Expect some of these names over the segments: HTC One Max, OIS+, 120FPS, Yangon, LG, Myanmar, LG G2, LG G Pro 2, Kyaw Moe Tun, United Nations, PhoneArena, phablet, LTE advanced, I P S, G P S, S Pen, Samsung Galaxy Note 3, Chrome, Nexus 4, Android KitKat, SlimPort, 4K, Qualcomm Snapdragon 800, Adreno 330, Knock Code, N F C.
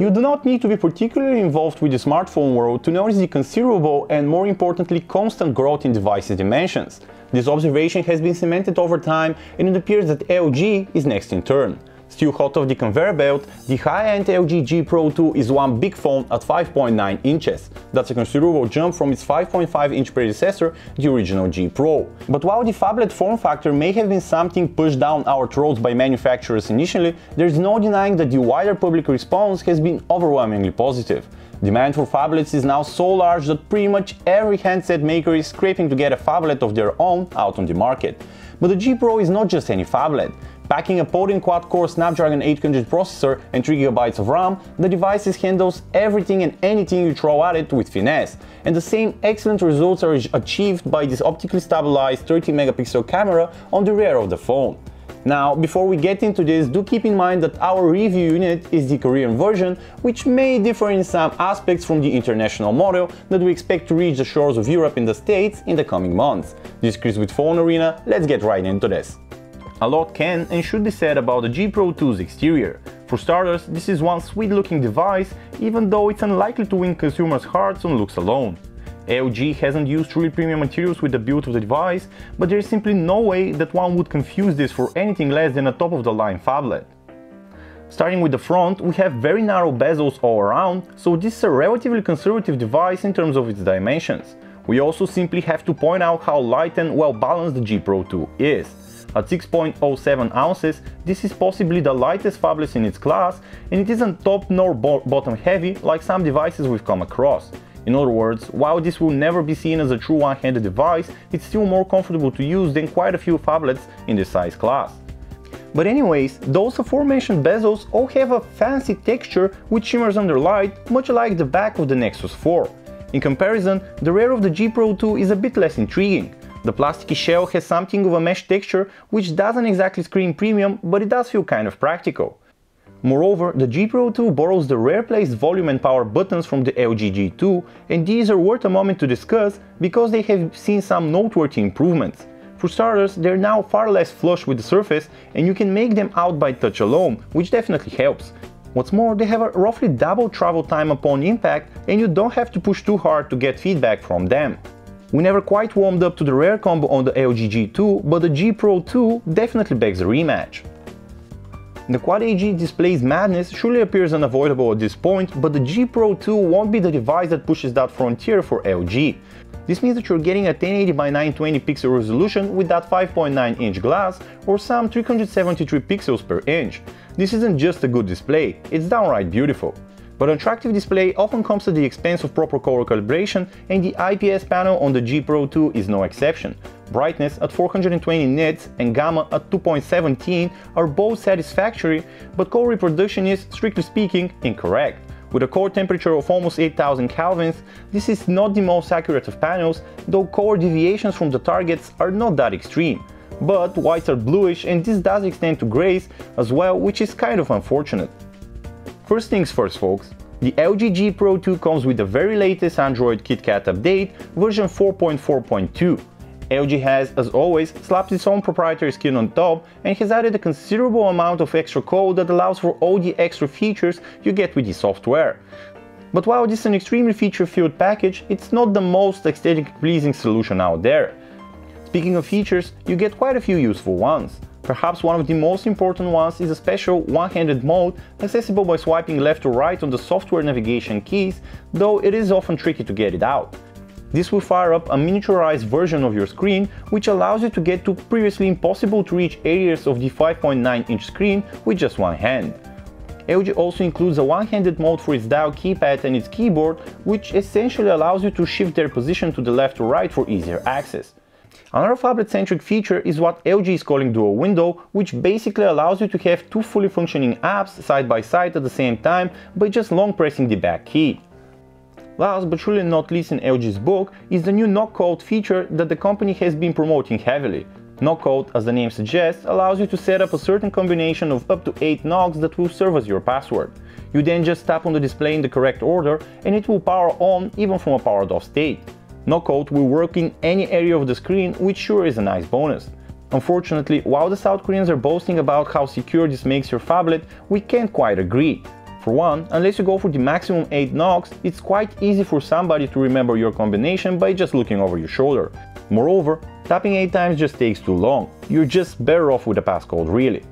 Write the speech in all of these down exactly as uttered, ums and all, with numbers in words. You do not need to be particularly involved with the smartphone world to notice the considerable and, more importantly, constant growth in devices' dimensions. This observation has been cemented over time, and it appears that L G is next in turn. Still hot off the conveyor belt, the high-end L G G Pro two is one big phone at five point nine inches. That's a considerable jump from its five point five inch predecessor, the original G Pro. But while the phablet form factor may have been something pushed down our throats by manufacturers initially, there's no denying that the wider public response has been overwhelmingly positive. Demand for phablets is now so large that pretty much every handset maker is scraping to get a phablet of their own out on the market. But the G Pro is not just any phablet. Packing a potent quad-core Snapdragon eight hundred processor and three gigabytes of RAM, the device handles everything and anything you throw at it with finesse, and the same excellent results are achieved by this optically stabilized thirty megapixel camera on the rear of the phone. Now, before we get into this, do keep in mind that our review unit is the Korean version, which may differ in some aspects from the international model that we expect to reach the shores of Europe and the States in the coming months. This is Chris with PhoneArena, let's get right into this. A lot can and should be said about the G Pro two's exterior. For starters, this is one sweet-looking device, even though it's unlikely to win consumers' hearts on looks alone. L G hasn't used truly premium materials with the build of the device, but there is simply no way that one would confuse this for anything less than a top-of-the-line phablet. Starting with the front, we have very narrow bezels all around, so this is a relatively conservative device in terms of its dimensions. We also simply have to point out how light and well-balanced the G Pro two is. At six point oh seven ounces, this is possibly the lightest phablet in its class, and it isn't top nor bo bottom heavy like some devices we've come across. In other words, while this will never be seen as a true one-handed device, it's still more comfortable to use than quite a few phablets in this size class. But anyways, those aforementioned bezels all have a fancy texture which shimmers under light, much like the back of the Nexus four. In comparison, the rear of the G Pro two is a bit less intriguing. The plasticky shell has something of a mesh texture, which doesn't exactly scream premium, but it does feel kind of practical. Moreover, the G Pro two borrows the rare-placed volume and power buttons from the L G G two, and these are worth a moment to discuss because they have seen some noteworthy improvements. For starters, they're now far less flush with the surface, and you can make them out by touch alone, which definitely helps. What's more, they have a roughly double travel time upon impact, and you don't have to push too hard to get feedback from them. We never quite warmed up to the rare combo on the L G G two, but the G Pro two definitely begs a rematch. The Quad A G display's madness surely appears unavoidable at this point, but the G Pro two won't be the device that pushes that frontier for L G. This means that you're getting a ten eighty by nine twenty pixel resolution with that five point nine inch glass, or some three hundred seventy-three pixels per inch. This isn't just a good display, it's downright beautiful. But an attractive display often comes at the expense of proper color calibration, and the I P S panel on the G Pro two is no exception. Brightness at four hundred twenty nits and gamma at two point one seven are both satisfactory, but color reproduction is, strictly speaking, incorrect. With a core temperature of almost eight thousand kelvins, this is not the most accurate of panels, though color deviations from the targets are not that extreme. But whites are bluish, and this does extend to grays as well, which is kind of unfortunate. First things first, folks, the L G G Pro two comes with the very latest Android KitKat update, version four point four point two. L G has, as always, slapped its own proprietary skin on top and has added a considerable amount of extra code that allows for all the extra features you get with the software. But while this is an extremely feature-filled package, it's not the most aesthetically pleasing solution out there. Speaking of features, you get quite a few useful ones. Perhaps one of the most important ones is a special one-handed mode accessible by swiping left or right on the software navigation keys, though it is often tricky to get it out. This will fire up a miniaturized version of your screen, which allows you to get to previously impossible to reach areas of the five point nine inch screen with just one hand. L G also includes a one-handed mode for its dial keypad and its keyboard, which essentially allows you to shift their position to the left or right for easier access. Another phablet-centric feature is what L G is calling Dual Window, which basically allows you to have two fully functioning apps side by side at the same time by just long pressing the back key. Last but surely not least in L G's book is the new Knock Code feature that the company has been promoting heavily. Knock Code, as the name suggests, allows you to set up a certain combination of up to eight knocks that will serve as your password. You then just tap on the display in the correct order and it will power on even from a powered off state. Knock Code will work in any area of the screen, which sure is a nice bonus. Unfortunately, while the South Koreans are boasting about how secure this makes your phablet, we can't quite agree. For for one, unless you go for the maximum eight knocks, it's quite easy for somebody to remember your combination by just looking over your shoulder. Moreover, tapping eight times just takes too long. You're just better off with a passcode, really.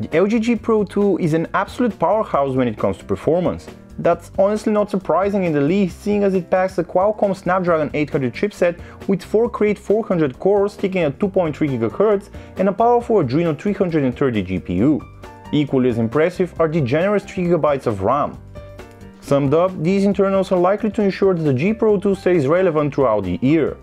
The L G G Pro two is an absolute powerhouse when it comes to performance. That's honestly not surprising in the least, seeing as it packs a Qualcomm Snapdragon eight hundred chipset with four Create four hundred cores sticking at two point three gigahertz and a powerful Adreno three hundred thirty G P U. Equally as impressive are the generous three gigabytes of RAM. Summed up, these internals are likely to ensure that the G Pro two stays relevant throughout the year.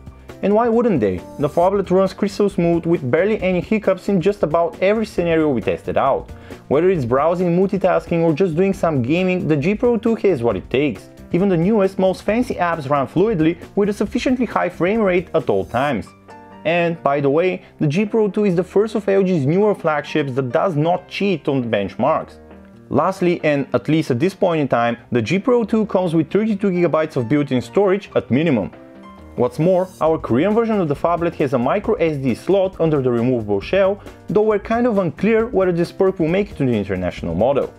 And why wouldn't they? The phablet runs crystal smooth with barely any hiccups in just about every scenario we tested out. Whether it's browsing, multitasking or just doing some gaming, the G Pro two has what it takes. Even the newest, most fancy apps run fluidly with a sufficiently high frame rate at all times. And, by the way, the G Pro two is the first of L G's newer flagships that does not cheat on the benchmarks. Lastly, and at least at this point in time, the G Pro two comes with thirty-two gigabytes of built-in storage at minimum. What's more, our Korean version of the phablet has a micro S D slot under the removable shell, though we're kind of unclear whether this perk will make it to the international model.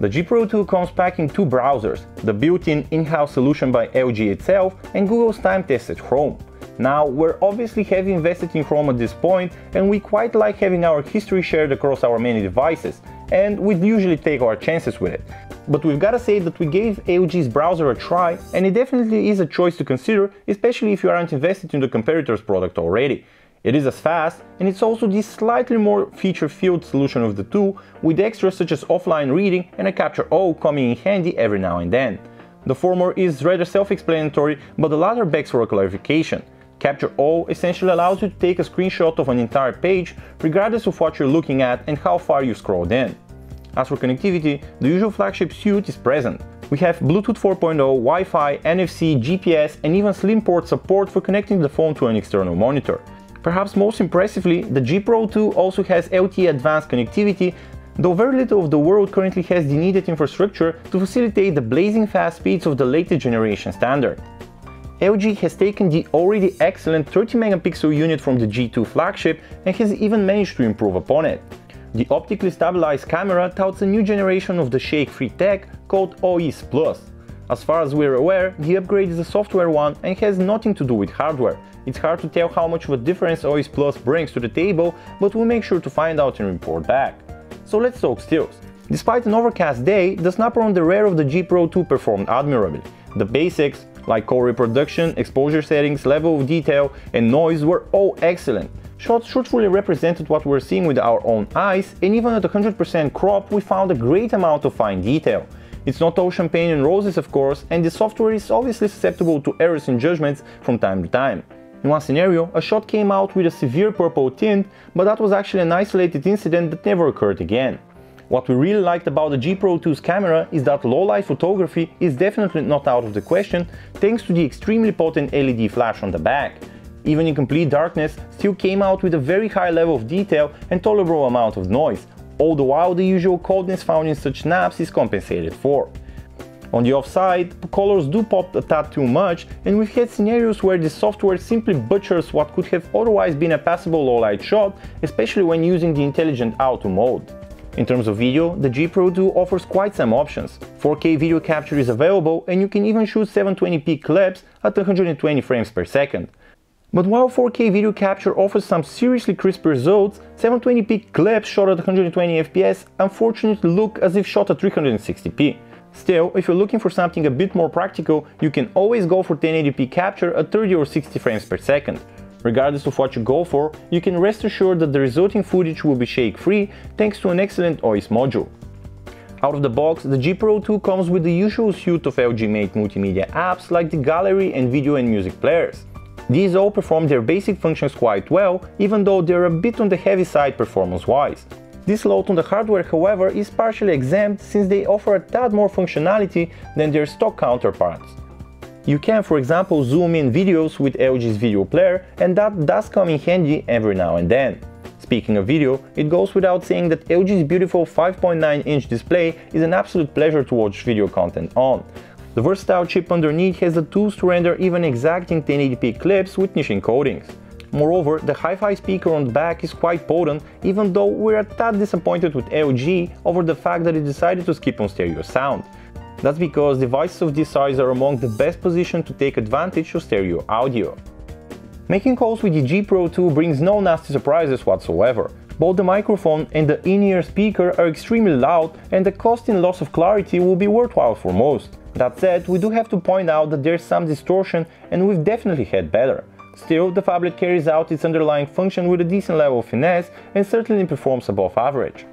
The G Pro two comes packing two browsers, the built-in in-house solution by L G itself and Google's time-tested Chrome. Now, we're obviously heavily invested in Chrome at this point, and we quite like having our history shared across our many devices, and we'd usually take our chances with it. But we've gotta say that we gave L G's browser a try, and it definitely is a choice to consider, especially if you aren't invested in the competitor's product already. It is as fast, and it's also the slightly more feature-filled solution of the two, with extras such as offline reading and a Capture O coming in handy every now and then. The former is rather self-explanatory, but the latter begs for a clarification. Capture O essentially allows you to take a screenshot of an entire page, regardless of what you're looking at and how far you scrolled in. As for connectivity, the usual flagship suite is present. We have Bluetooth four point oh, Wi-Fi, N F C, G P S and even SlimPort support for connecting the phone to an external monitor. Perhaps most impressively, the G Pro two also has L T E advanced connectivity, though very little of the world currently has the needed infrastructure to facilitate the blazing fast speeds of the latest generation standard. L G has taken the already excellent thirty megapixel unit from the G two flagship and has even managed to improve upon it. The optically stabilized camera touts a new generation of the shake-free tech called O I S plus. As far as we're aware, the upgrade is a software one and has nothing to do with hardware. It's hard to tell how much of a difference O I S plus brings to the table, but we'll make sure to find out and report back. So let's talk stills. Despite an overcast day, the snapper on the rear of the G Pro two performed admirably. The basics, like core reproduction, exposure settings, level of detail and noise, were all excellent. Shots truthfully represented what we're seeing with our own eyes, and even at one hundred percent crop we found a great amount of fine detail. It's not all champagne and roses, of course, and the software is obviously susceptible to errors and judgments from time to time. In one scenario, a shot came out with a severe purple tint, but that was actually an isolated incident that never occurred again. What we really liked about the G Pro two's camera is that low-light photography is definitely not out of the question thanks to the extremely potent L E D flash on the back. Even in complete darkness, still came out with a very high level of detail and tolerable amount of noise, all the while the usual coldness found in such snaps is compensated for. On the off side, colors do pop a tad too much, and we've had scenarios where the software simply butchers what could have otherwise been a passable low-light shot, especially when using the intelligent auto mode. In terms of video, the G Pro two offers quite some options. four K video capture is available, and you can even shoot seven twenty p clips at one hundred twenty frames per second. But while four K video capture offers some seriously crisp results, seven twenty p clips shot at one hundred twenty F P S unfortunately look as if shot at three hundred sixty p. Still, if you're looking for something a bit more practical, you can always go for ten eighty p capture at thirty or sixty frames per second. Regardless of what you go for, you can rest assured that the resulting footage will be shake-free thanks to an excellent O I S module. Out of the box, the G Pro two comes with the usual suite of L G-made multimedia apps like the gallery and video and music players. These all perform their basic functions quite well, even though they're a bit on the heavy side performance-wise. This load on the hardware, however, is partially exempt since they offer a tad more functionality than their stock counterparts. You can, for example, zoom in videos with L G's video player, and that does come in handy every now and then. Speaking of video, it goes without saying that L G's beautiful five point nine inch display is an absolute pleasure to watch video content on. The versatile chip underneath has the tools to render even exacting ten eighty p clips with niche encodings. Moreover, the hi-fi speaker on the back is quite potent, even though we're a tad disappointed with L G over the fact that it decided to skip on stereo sound. That's because devices of this size are among the best positioned to take advantage of stereo audio. Making calls with the G Pro two brings no nasty surprises whatsoever. Both the microphone and the in-ear speaker are extremely loud, and the cost in loss of clarity will be worthwhile for most. That said, we do have to point out that there's some distortion, and we've definitely had better. Still, the phablet carries out its underlying function with a decent level of finesse and certainly performs above average.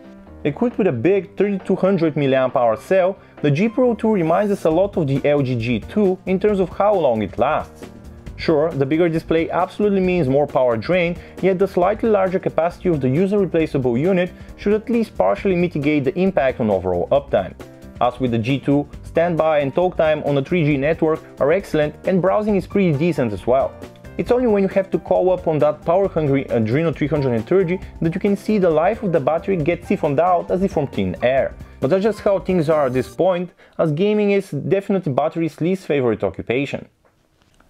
Equipped with a big thirty-two hundred milliamp hour cell, the G Pro two reminds us a lot of the L G G two in terms of how long it lasts. Sure, the bigger display absolutely means more power drain, yet the slightly larger capacity of the user-replaceable unit should at least partially mitigate the impact on overall uptime. As with the G two, standby and talk time on a three G network are excellent, and browsing is pretty decent as well. It's only when you have to call up on that power-hungry Adreno three thirty that you can see the life of the battery get siphoned out as if from thin air. But that's just how things are at this point, as gaming is definitely battery's least favorite occupation.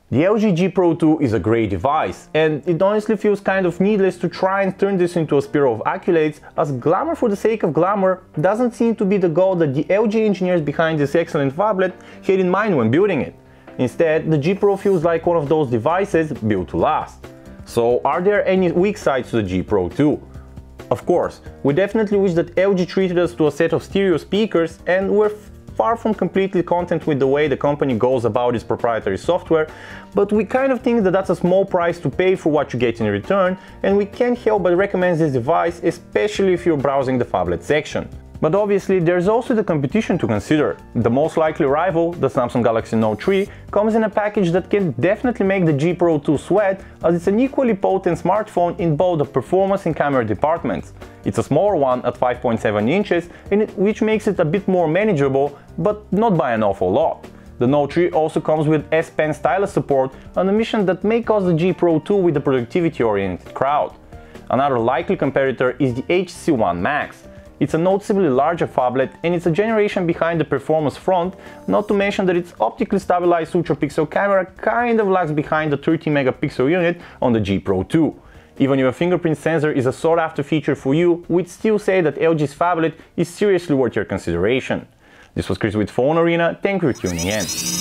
The L G G Pro two is a great device, and it honestly feels kind of needless to try and turn this into a spiral of accolades, as glamour for the sake of glamour doesn't seem to be the goal that the L G engineers behind this excellent phablet had in mind when building it. Instead, the G Pro feels like one of those devices built to last. So, are there any weak sides to the G Pro two? Of course, we definitely wish that L G treated us to a set of stereo speakers, and we're far from completely content with the way the company goes about its proprietary software, but we kind of think that that's a small price to pay for what you get in return, and we can't help but recommend this device, especially if you're browsing the phablet section. But obviously, there's also the competition to consider. The most likely rival, the Samsung Galaxy Note three, comes in a package that can definitely make the G Pro two sweat, as it's an equally potent smartphone in both the performance and camera departments. It's a smaller one at five point seven inches, and it, which makes it a bit more manageable, but not by an awful lot. The Note three also comes with S Pen stylus support, an omission that may cause the G Pro two with the productivity-oriented crowd. Another likely competitor is the H T C One Max. It's a noticeably larger phablet, and it's a generation behind the performance front, not to mention that its optically stabilized ultra-pixel camera kind of lags behind the thirty megapixel unit on the G Pro two. Even if a fingerprint sensor is a sought-after feature for you, we'd still say that L G's phablet is seriously worth your consideration. This was Chris with PhoneArena. Thank you for tuning in.